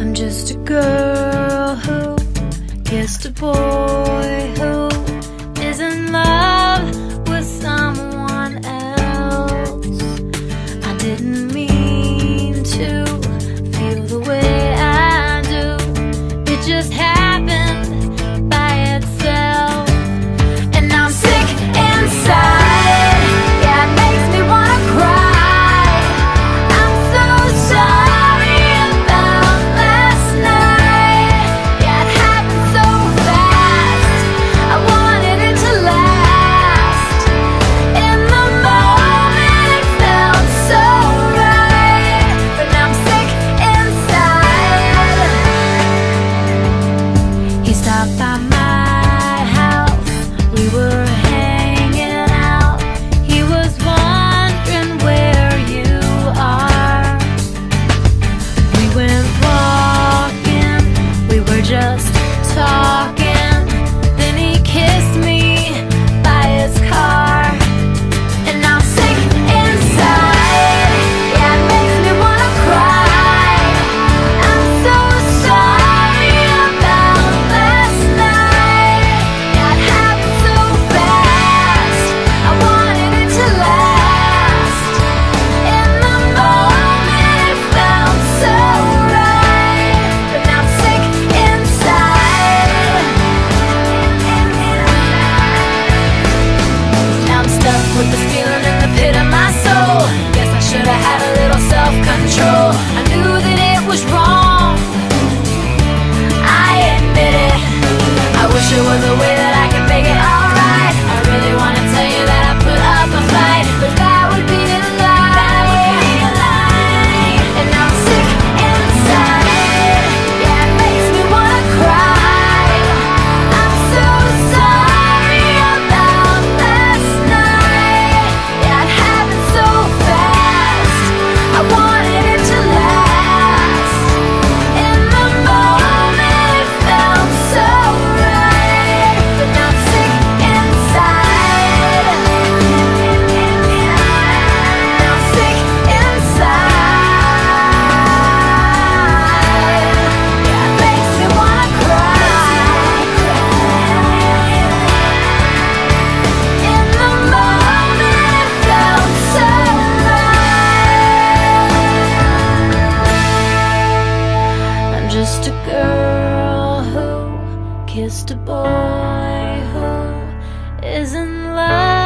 I'm just a girl who kissed a boy who is in love with someone else. I didn't mean to feel the way I do. It just happened by itself, and I'm sick inside. Just talking, then he kissed me by his car, and I'm sick inside. Yeah, it makes me wanna cry. I'm so sorry about last night. Yeah, it happened so fast. I wanted it to last. In the moment it felt so right, but now I'm sick inside. With this feeling in the pit of my soul, guess I should have had a little self-control. I knew that it was wrong, I admit it. I wish it was a way that I could make it alright. I really wanna tell you that I put up a fight, but that would be a lie. That would be a lie. And I'm sick inside. Yeah, it makes me wanna cry. I'm so sorry. Just a girl who kissed a boy who is in love.